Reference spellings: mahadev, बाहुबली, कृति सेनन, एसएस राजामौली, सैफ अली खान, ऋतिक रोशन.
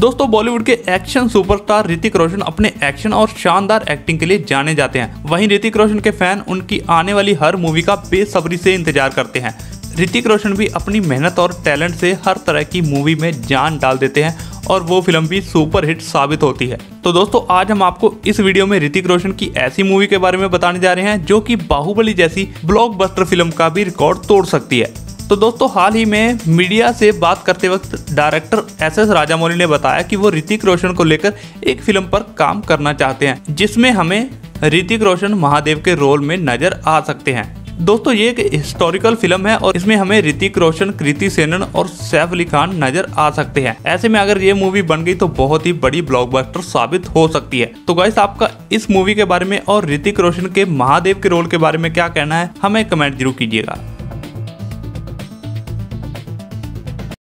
दोस्तों बॉलीवुड के action superstar ऋतिक रोशन अपने एक्शन और शानदार एक्टिंग के लिए जाने जाते हैं। वहीं ऋतिक रोशन के फैन उनकी आने वाली हर मूवी का बेसब्री से इंतजार करते हैं। ऋतिक रोशन भी अपनी मेहनत और टैलेंट से हर तरह की मूवी में जान डाल देते हैं और वो फिल्म भी सुपरहिट साबित होती है। तो दोस्तों आज हम आपको इस वीडियो में ऋतिक रोशन की ऐसी मूवी के बारे में बताने जा रहे हैं जो कि बाहुबली जैसी ब्लॉकबस्टर फिल्म का भी रिकॉर्ड तोड़ सकती है। तो दोस्तों हाल ही में मीडिया से बात करते वक्त डायरेक्टर एसएस राजामौली ने बताया कि वो ऋतिक रोशन को लेकर एक फिल्म पर काम करना चाहते हैं जिसमें हमें ऋतिक रोशन महादेव के रोल में नजर आ सकते हैं। दोस्तों ये एक हिस्टोरिकल फिल्म है और इसमें हमें ऋतिक रोशन, कृति सेनन और सैफ अली खान नजर आ सकते हैं। ऐसे में अगर ये मूवी बन गई तो बहुत ही बड़ी ब्लॉकबस्टर साबित हो सकती है। तो गाइस आपका इस मूवी के बारे में और ऋतिक रोशन के महादेव के रोल के बारे में क्या कहना है हमें कमेंट जरूर कीजिएगा।